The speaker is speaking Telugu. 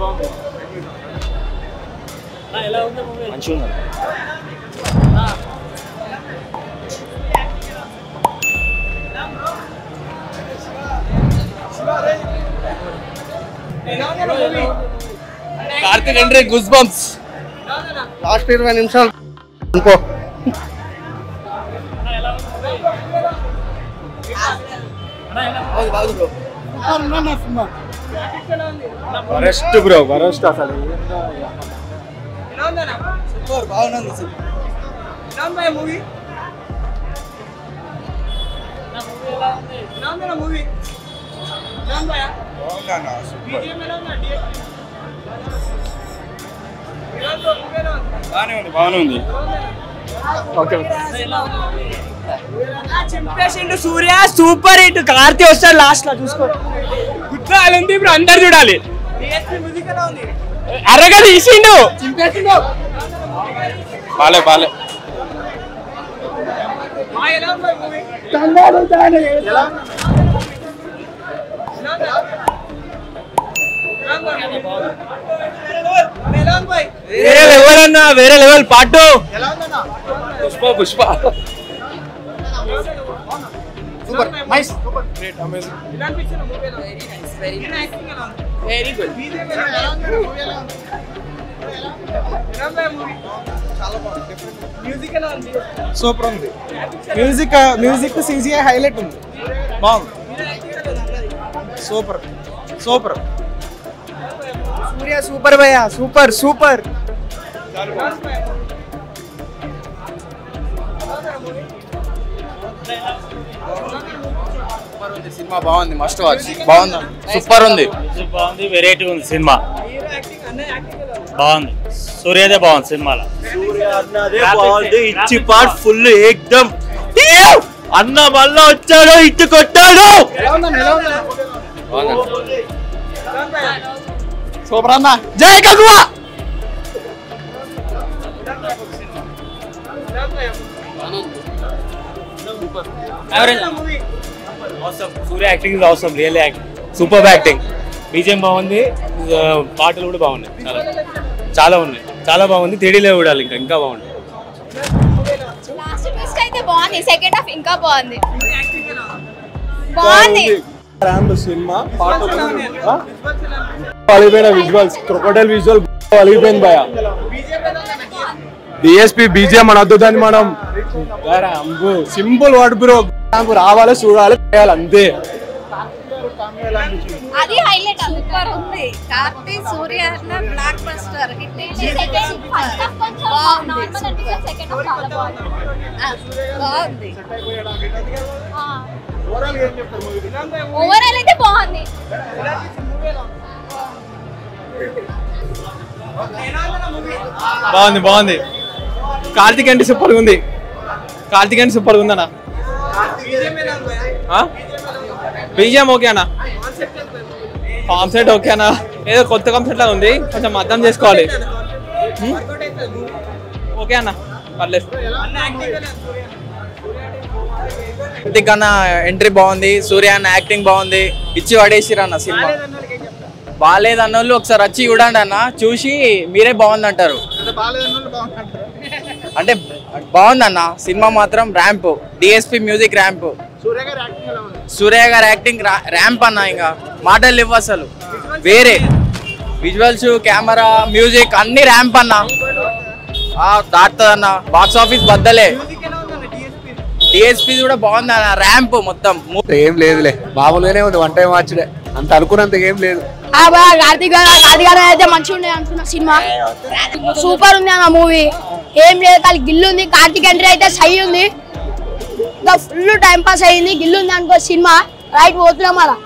मंच कार्तिक एंट्री गुस्बम्स लास्ट 20 निमिषाल उनको वरस्ट ब्रो वरस्ट అసలు ఇలాందనా సూపర్ బాగుంది సి ఇలాందనా మూవీ నా మూవీ ఎలా ఉంది ఇలాందనా మూవీ ఇలాందనా ना सुपर ओके चंपेसिंडु सूर्य सूपर हिट कार्तिक वस्ता लास्ट ला चूसुको गुत्रालुंदी इप्पुडु अंदर चूडाली डीएसपी म्यूजिक एला उंदी अरगा तीसिंडु चंपेसिंडु बाले बाले मा एला उंदी मूवी तन्नाडु ताने एला वेरे level part 2 Pushpa Pushpa super nice super great amazing इलान picture movie very nice very good movie ఎలా ఉంది ఎలా ఉంది మూవీ చాలా బాగుంది మ్యూజిక్ ఎలా ఉంది సూపర్ ఉంది మ్యూజిక్ మ్యూజిక్ సిజిఐ హైలైట్ ఉంది బాగుంది సూపర్ సూపర్ सूर्या सुपर भैया सुपर सुपर సినిమా బాగుంది మస్ట్ వాచ్ బాగుంది సూపర్ ఉంది బాగుంది వెరైటీ ఉంది సినిమా హీరో యాక్టింగ్ అన్న యాక్టింగ్ బాగుంది సూర్యదే బాగుంది సినిమాల సూర్య అన్నదే బాగుంది ఇచ్చి పార్ట్ ఫుల్ एकदम అన్న మళ్ళా వచ్చాడు ఇట్టు కొట్టాడు ఎలా ఉంది ఎలా ఉంది బాగుంది సూపర్ అన్న జై కంగువా सूर्य acting awesome real super acting BGM బాగుంది పాటలు కూడా బాగున్నాయి చాలా చాలా ఉన్నాయి చాలా బాగుంది 3D లో కూడా ఇంకా ఇంకా బాగుంది లాస్ట్ ట్విస్ట్ అయితే బాగుంది సెకండ్ హాఫ్ ఇంకా బాగుంది యాక్టింగ్ ఎలా బాగుంది రాంబ సినిమా పాట బాలీవేన విజువల్స్ క్రొకోడైల్ విజువల్ బాలీవేన భయ డిఎస్పీ బీజేఎం అనొద్దని మనం రాంబు సింపుల్ వర్డ్ బ్రో నాకు రావాల చూడాల చేయాలి అంతే అది హైలైట్ సూపర్ ఉంది కార్తీ సూర్య అన్న blockbuster hit second half బాగుంది నార్మల్ అంటే సెకండ్ హాఫ్ చాలా బాగుంది బాగుంది ఆ ఓవరాల్ ఏం చెప్తారు మూవీ ఓవరాల్ అయితే బాగుంది బాగుంది బాగుంది కార్తీక్ అంటే సూపర్ గా ఉంది కార్తీక్ అంటే సూపర్ గా ఉంది అన్న బీజేఎం ఓకే అన్న కాన్సెప్ట్ ఓకే అన్న ఏదో కొత్త కాన్సెప్ట్ లా ఉంది కొంచెం అర్థం చేసుకోవాలి ఓకే అన్న పర్లేదు కార్తిక్ అన్న ఎంట్రీ బాగుంది సూర్య అన్న యాక్టింగ్ బాగుంది ఇచ్చి పడేసిరా అన్న సినిమా బాలేదన్నోళ్ళు ఒకసారి వచ్చి చూడండి అన్న చూసి మీరే బాగుంది అంటారు అంటే బాగుంది అన్న సినిమా మాత్రం ర్యాంప్ డిఎస్పీ మ్యూజిక్ ర్యాంప్ సూర్య గారి యాక్టింగ్ ర్యాంప్ అన్న ఇంకా మాటలు లేవు అసలు వేరే విజువల్స్ కెమెరా మ్యూజిక్ అన్ని ర్యాంప్ అన్న దాటుతుందన్న బాక్స్ ఆఫీస్ బద్దలే DSP కూడా బాగుంది అన్న ర్యాంప్ మొత్తం ఏం లేదులే బాబులోనే ఉంది వన్ టైం వాచ్ డే అంత అనుకున్నంత ఏం లేదు ఆ బా కార్తీక్ గారు అయితే మంచి ఉండే అనుకున్నా సినిమా సూపర్ ఉంది అన్న మూవీ ఏం లేదు కాలి గిల్లు ఉంది కార్తీక్ ఎంట్రీ అయితే సై ఉంది ద ఫుల్ టైం పాస్ అయ్యింది గిల్లు ఉంది అనుకో సినిమా రైట్ పోతున్నా మళ్ళా